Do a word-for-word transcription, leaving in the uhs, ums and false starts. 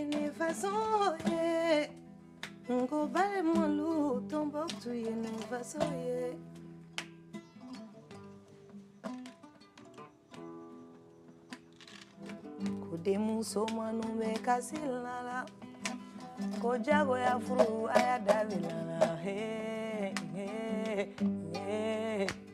yene façon ye ngo bale mon lou tombe tu yene façon ye ko demu so manu me kasila la ko jago ya furu aya davila he he he